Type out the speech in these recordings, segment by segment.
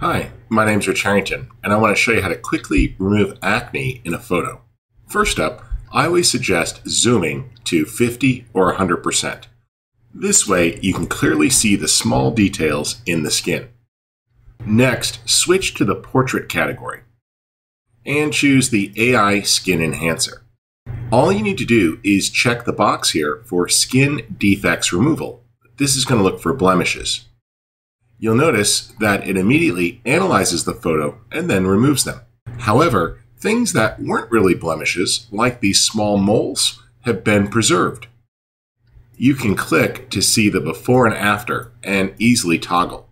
Hi, my name's Rich Harrington, and I want to show you how to quickly remove acne in a photo. First up, I always suggest zooming to 50 or 100%. This way, you can clearly see the small details in the skin. Next, switch to the portrait category and choose the AI Skin Enhancer. All you need to do is check the box here for skin defects removal. This is going to look for blemishes. You'll notice that it immediately analyzes the photo and then removes them. However, things that weren't really blemishes, like these small moles, have been preserved. You can click to see the before and after and easily toggle.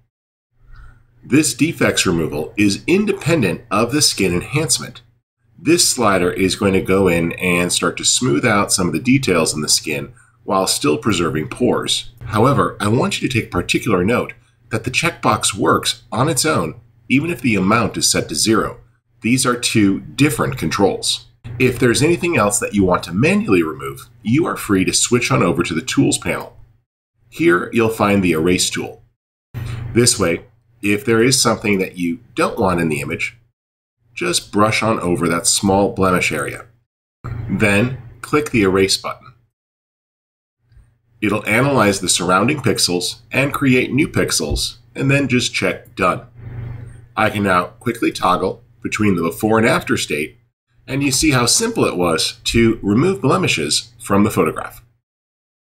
This defects removal is independent of the skin enhancement. This slider is going to go in and start to smooth out some of the details in the skin while still preserving pores. However, I want you to take particular note that the checkbox works on its own, even if the amount is set to 0. These are two different controls. If there's anything else that you want to manually remove, you are free to switch on over to the Tools panel. Here, you'll find the Erase tool. This way, if there is something that you don't want in the image, just brush on over that small blemish area. Then, click the Erase button. It'll analyze the surrounding pixels and create new pixels, and then just check Done. I can now quickly toggle between the before and after state, and you see how simple it was to remove blemishes from the photograph.